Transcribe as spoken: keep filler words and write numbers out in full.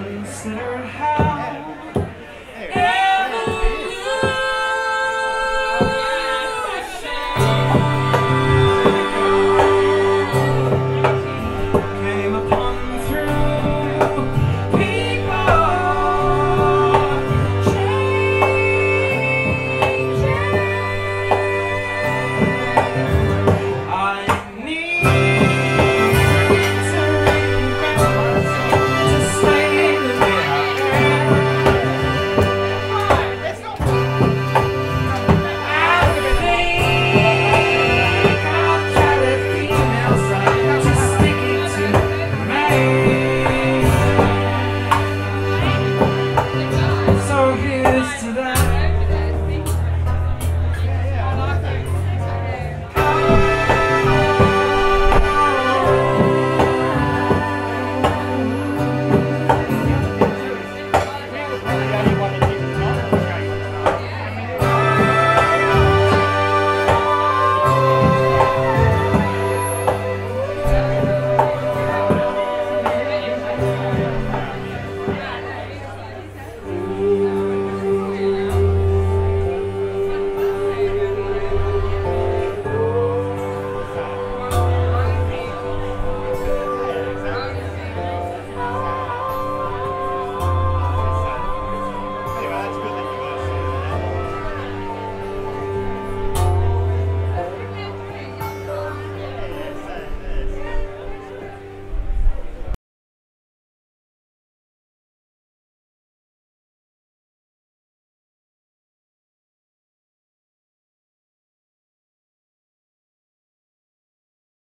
Consider how